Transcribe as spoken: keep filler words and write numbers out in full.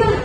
done.